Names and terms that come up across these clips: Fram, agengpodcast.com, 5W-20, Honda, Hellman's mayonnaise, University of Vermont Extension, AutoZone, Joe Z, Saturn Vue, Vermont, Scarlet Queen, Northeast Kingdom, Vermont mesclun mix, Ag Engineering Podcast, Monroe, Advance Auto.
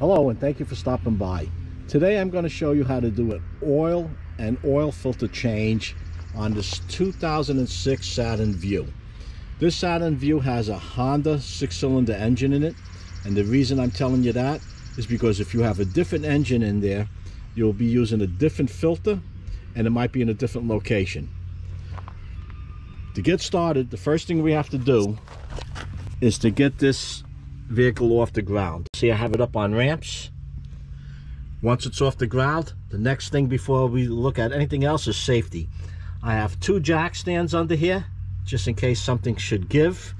Hello and thank you for stopping by. Today I'm going to show you how to do an oil and oil filter change on this 2006 Saturn Vue. This Saturn Vue has a Honda 6-cylinder engine in it, and the reason I'm telling you that is because if you have a different engine in there, you'll be using a different filter and it might be in a different location. To get started, the first thing we have to do is to get this vehicle off the ground. See, I have it up on ramps. Once it's off the ground, the next thing before we look at anything else is safety. I have two jack stands under here just in case something should give,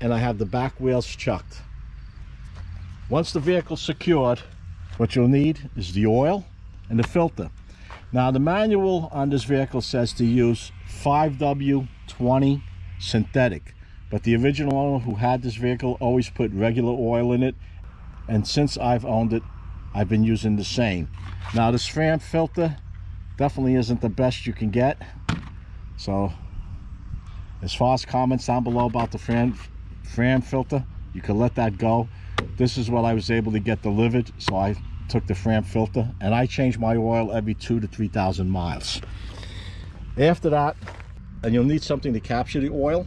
and I have the back wheels chucked. Once the vehicle's secured, what you'll need is the oil and the filter. Now, the manual on this vehicle says to use 5W20 synthetic, but the original owner who had this vehicle always put regular oil in it, and since I've owned it, I've been using the same. Now, this Fram filter definitely isn't the best you can get, so as far as comments down below about the Fram filter, you can let that go. This is what I was able to get delivered, so I took the Fram filter, and I change my oil every 2,000 to 3,000 miles. After that, and you'll need something to capture the oil.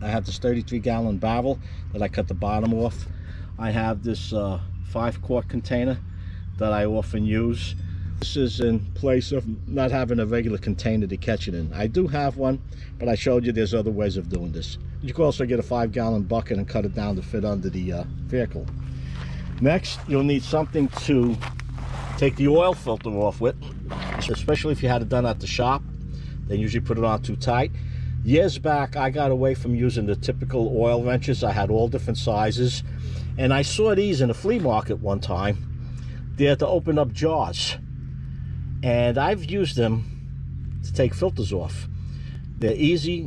I have this 33-gallon barrel that I cut the bottom off. I have this 5-quart container that I often use. This is in place of not having a regular container to catch it in. I do have one, but I showed you there's other ways of doing this. You can also get a 5-gallon bucket and cut it down to fit under the vehicle. Next, you'll need something to take the oil filter off with, especially if you had it done at the shop. They usually put it on too tight. Years back, I got away from using the typical oil wrenches. I had all different sizes, and I saw these in a flea market one time. They had to open up jars, and I've used them to take filters off. They're easy.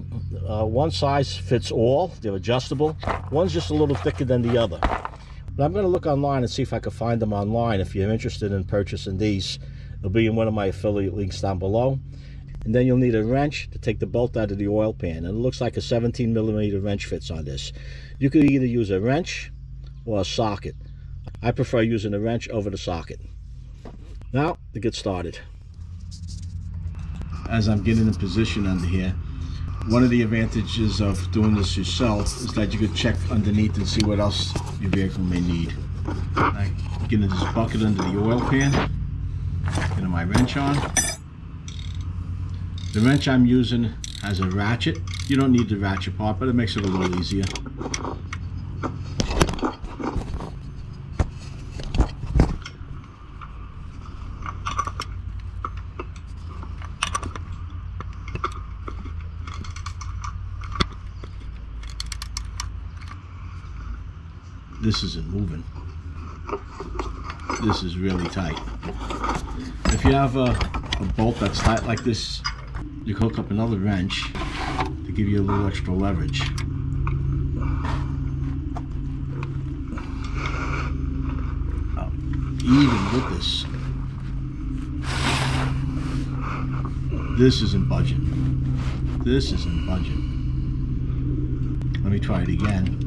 One size fits all. They're adjustable. One's just a little thicker than the other. But I'm going to look online and see if I can find them online. If you're interested in purchasing these, they'll be in one of my affiliate links down below. And then you'll need a wrench to take the bolt out of the oil pan, and it looks like a 17mm wrench fits on this. You could either use a wrench or a socket. I prefer using a wrench over the socket. Now to get started. As I'm getting in position under here, one of the advantages of doing this yourself is that you could check underneath and see what else your vehicle may need. I get into this bucket under the oil pan, get my wrench on. The wrench I'm using has a ratchet. You don't need the ratchet part, but it makes it a little easier. This isn't moving. This is really tight. If you have a bolt that's tight like this, you hook up another wrench to give you a little extra leverage. Even with this, this isn't budging. This isn't budging. Let me try it again.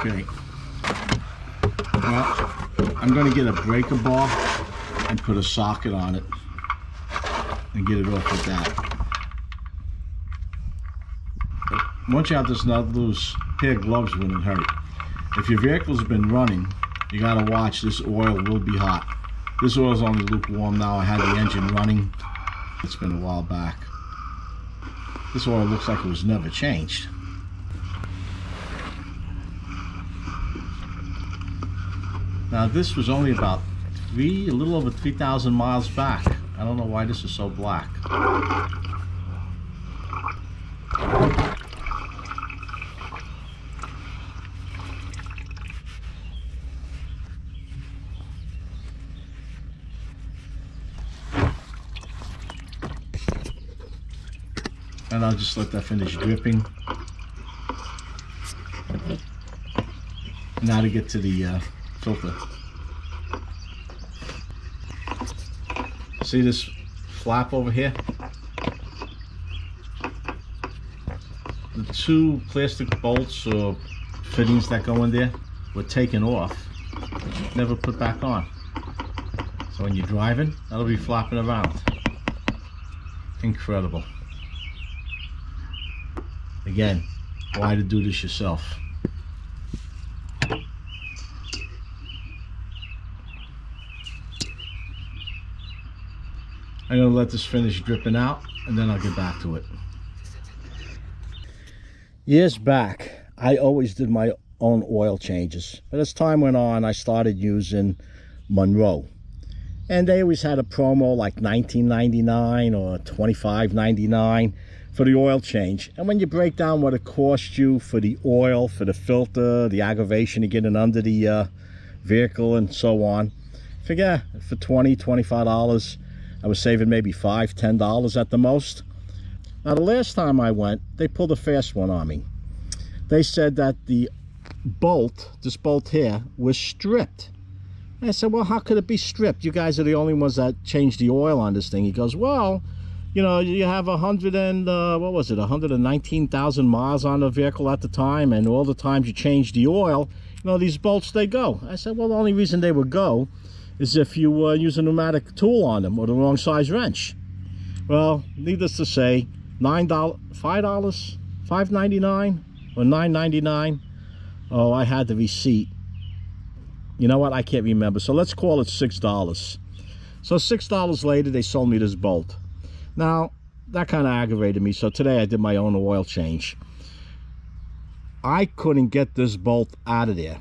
Okay, well, I'm going to get a breaker bar and put a socket on it and get it off with that. One job does not loose. Pair of gloves wouldn't hurt. If your vehicle's been running, you gotta watch. This oil will be hot. This oil's only lukewarm now. I had the engine running. It's been a while back. This oil looks like it was never changed. Now this was only about a little over 3,000 miles back. I don't know why this is so black. And I'll just let that finish dripping. Now to get to the filter. See this flap over here? The two plastic bolts or fittings that go in there were taken off, never put back on. So when you're driving, that'll be flopping around. Incredible. Again, why to do this yourself? I'm gonna let this finish dripping out and then I'll get back to it. Years back, I always did my own oil changes, but as time went on, I started using Monroe. And they always had a promo like $19.99 or $25.99 for the oil change. And when you break down what it costs you for the oil, for the filter, the aggravation of getting under the vehicle and so on, figure for $20, $25, I was saving maybe $5, $10 at the most. Now the last time I went, they pulled a fast one on me. They said that the bolt, this bolt here, was stripped. And I said, well, how could it be stripped? You guys are the only ones that change the oil on this thing. He goes, well, you know, you have 119,000 miles on the vehicle at the time, and all the times you change the oil, you know, these bolts, they go. I said, well, the only reason they would go is if you use a pneumatic tool on them or the wrong size wrench. Well, needless to say, $5.99 or $9.99. Oh, I had the receipt. You know what? I can't remember. So let's call it $6. So $6 later, they sold me this bolt. Now, that kind of aggravated me. So today I did my own oil change. I couldn't get this bolt out of there.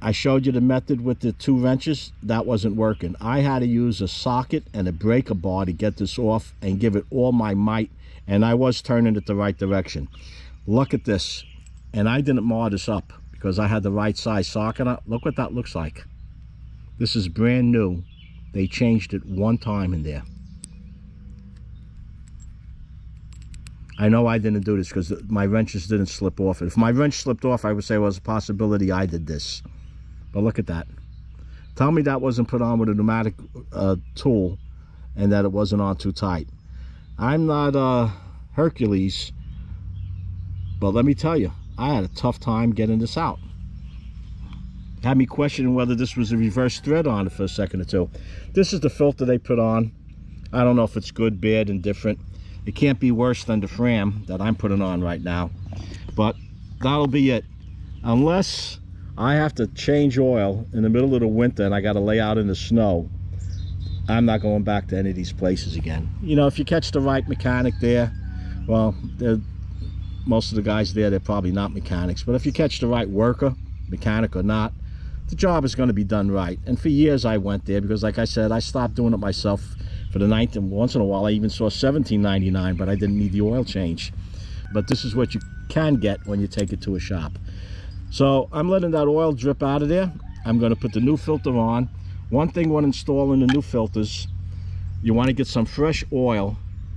I showed you the method with the two wrenches. That wasn't working. I had to use a socket and a breaker bar to get this off and give it all my might. And I was turning it the right direction. Look at this. And I didn't mar this up, because I had the right size socket up. Look what that looks like. This is brand new. They changed it one time in there. I know I didn't do this because my wrenches didn't slip off. If my wrench slipped off, I would say, well, there's a possibility I did this. But look at that. Tell me that wasn't put on with a pneumatic tool and that it wasn't on too tight. I'm not Hercules, but let me tell you, I had a tough time getting this out. Had me questioning whether this was a reverse thread on it for a second or two. This is the filter they put on. I don't know if it's good, bad, and different. It can't be worse than the Fram that I'm putting on right now. But that'll be it. Unless I have to change oil in the middle of the winter and I got to lay out in the snow, I'm not going back to any of these places again. You know, if you catch the right mechanic there, well, they're most of the guys there, they're probably not mechanics, but if you catch the right worker, mechanic or not, the job is going to be done right. And for years I went there because, like I said, I stopped doing it myself for the ninth, and once in a while I even saw $17.99, but I didn't need the oil change. But this is what you can get when you take it to a shop. So I'm letting that oil drip out of there. I'm going to put the new filter on. One thing when installing the new filters, you want to get some fresh oil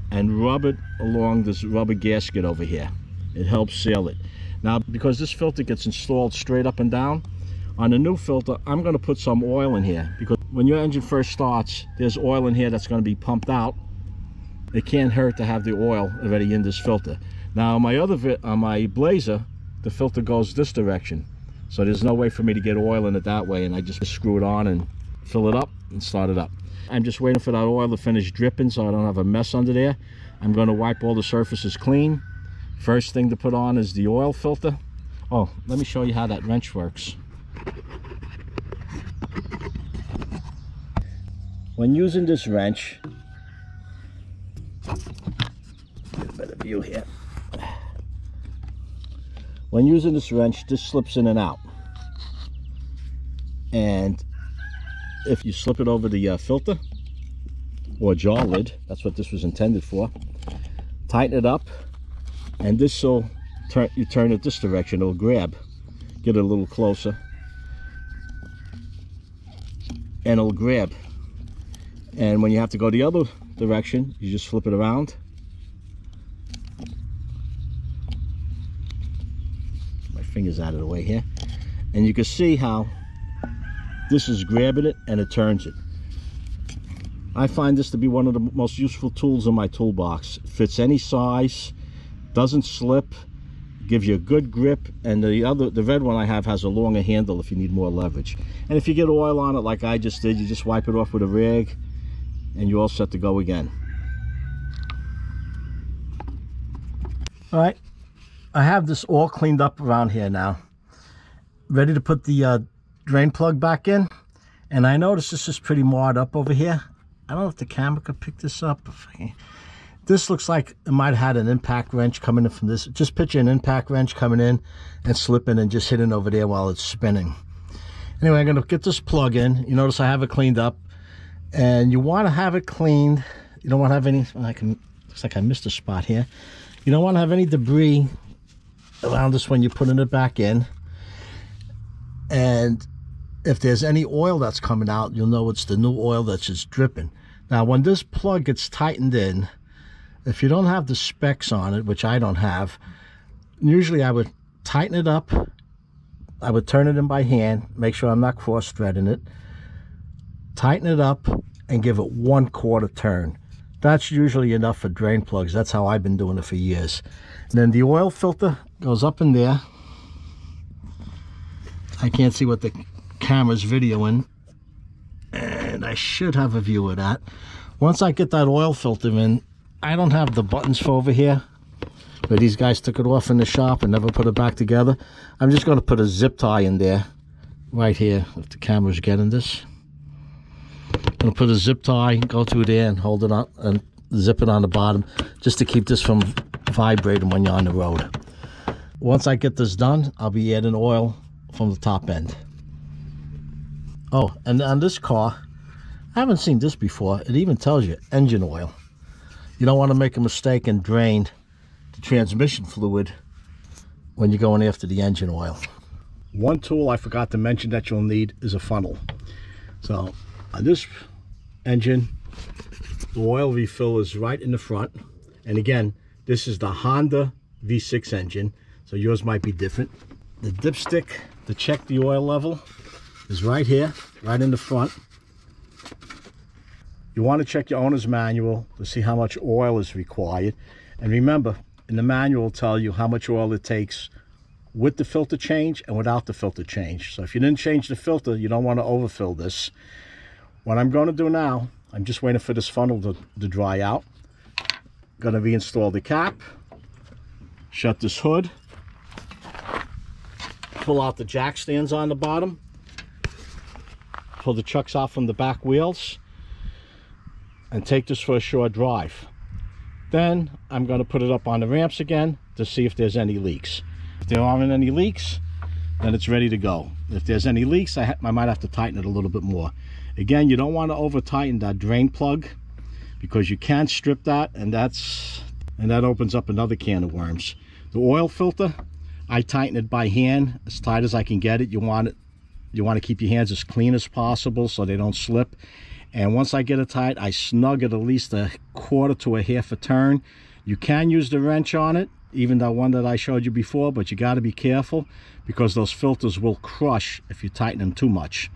and rub it along this rubber gasket over here. It helps seal it. Now, because this filter gets installed straight up and down, on the new filter, I'm going to put some oil in here, because when your engine first starts, there's oil in here that's going to be pumped out. It can't hurt to have the oil already in this filter. Now, on my Blazer, the filter goes this direction, so there's no way for me to get oil in it that way, and I just screw it on and fill it up and start it up. I'm just waiting for that oil to finish dripping so I don't have a mess under there. I'm going to wipe all the surfaces clean. First thing to put on is the oil filter. Oh, let me show you how that wrench works. When using this wrench, get a better view here. When using this wrench, this slips in and out. And if you slip it over the filter or jaw lid, that's what this was intended for, tighten it up, and this will turn, you turn it this direction, it'll grab. Get it a little closer, and it'll grab. And when you have to go the other direction, you just flip it around. My finger's out of the way here. And you can see how this is grabbing it and it turns it. I find this to be one of the most useful tools in my toolbox. It fits any size, doesn't slip, gives you a good grip, and the red one I have has a longer handle if you need more leverage. And if you get oil on it like I just did, you just wipe it off with a rag, and you're all set to go again. All right, I have this all cleaned up around here now. Ready to put the drain plug back in, and I noticed this is pretty marred up over here. I don't know if the camera could pick this up. This looks like it might have had an impact wrench coming in from this. Just picture an impact wrench coming in and slipping and just hitting over there while it's spinning. Anyway, I'm gonna get this plug in. You notice I have it cleaned up, and you want to have it cleaned. You don't want to have any, looks like I missed a spot here. You don't want to have any debris around this when you're putting it back in. And if there's any oil that's coming out, you'll know it's the new oil that's just dripping. Now, when this plug gets tightened in, if you don't have the specs on it, which I don't have, usually I would tighten it up. I would turn it in by hand, make sure I'm not cross-threading it. Tighten it up and give it 1/4 turn. That's usually enough for drain plugs. That's how I've been doing it for years. And then the oil filter goes up in there. I can't see what the camera's videoing, and I should have a view of that. Once I get that oil filter in, I don't have the buttons for over here, but these guys took it off in the shop and never put it back together. I'm just going to put a zip tie in there, right here, if the camera's getting this. I'm going to put a zip tie, go through there and hold it on and zip it on the bottom, just to keep this from vibrating when you're on the road. Once I get this done, I'll be adding oil from the top end. Oh, and on this car, I haven't seen this before. It even tells you engine oil. You don't want to make a mistake and drain the transmission fluid when you're going after the engine oil. One tool I forgot to mention that you'll need is a funnel. So on this engine, the oil refill is right in the front. And again, this is the Honda V6 engine, so yours might be different. The dipstick to check the oil level is right here, right in the front. You want to check your owner's manual to see how much oil is required. And remember, in the manual it'll tell you how much oil it takes with the filter change and without the filter change. So if you didn't change the filter, you don't want to overfill this. What I'm going to do now, I'm just waiting for this funnel to dry out. I'm going to reinstall the cap, shut this hood, pull out the jack stands on the bottom, pull the chucks out from the back wheels, and take this for a short drive. Then I'm going to put it up on the ramps again to see if there's any leaks. If there aren't any leaks, then it's ready to go. If there's any leaks, I might have to tighten it a little bit more. Again, you don't want to over tighten that drain plug, because you can strip that, and that opens up another can of worms. The oil filter, I tighten it by hand as tight as I can get it. You want to keep your hands as clean as possible so they don't slip. And once I get it tight, I snug it at least 1/4 to 1/2 turn. You can use the wrench on it, even the one that I showed you before, but you got to be careful, because those filters will crush if you tighten them too much.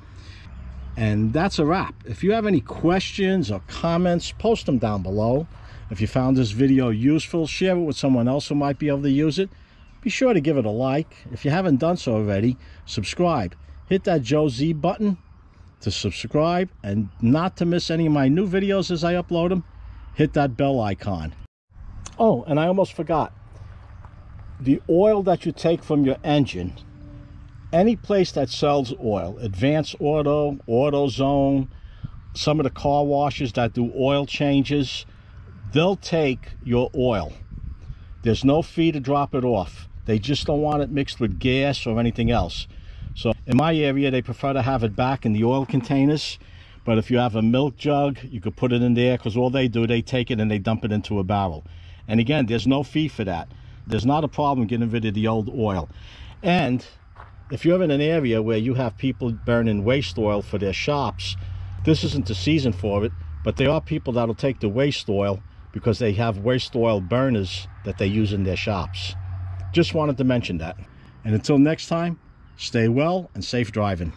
And that's a wrap. If you have any questions or comments, post them down below. If you found this video useful, share it with someone else who might be able to use it. Be sure to give it a like. If you haven't done so already, subscribe. Hit that Joe Z button to subscribe, and not to miss any of my new videos as I upload them, hit that bell icon. Oh, and I almost forgot. the oil that you take from your engine, any place that sells oil, Advance Auto, AutoZone, some of the car washes that do oil changes, they'll take your oil. There's no fee to drop it off. They just don't want it mixed with gas or anything else. So in my area, they prefer to have it back in the oil containers. But if you have a milk jug, you could put it in there, because all they do, they take it and they dump it into a barrel. And again, there's no fee for that. There's not a problem getting rid of the old oil. And if you're in an area where you have people burning waste oil for their shops, this isn't the season for it, but there are people that'll take the waste oil because they have waste oil burners that they use in their shops. Just wanted to mention that. And until next time, stay well and safe driving.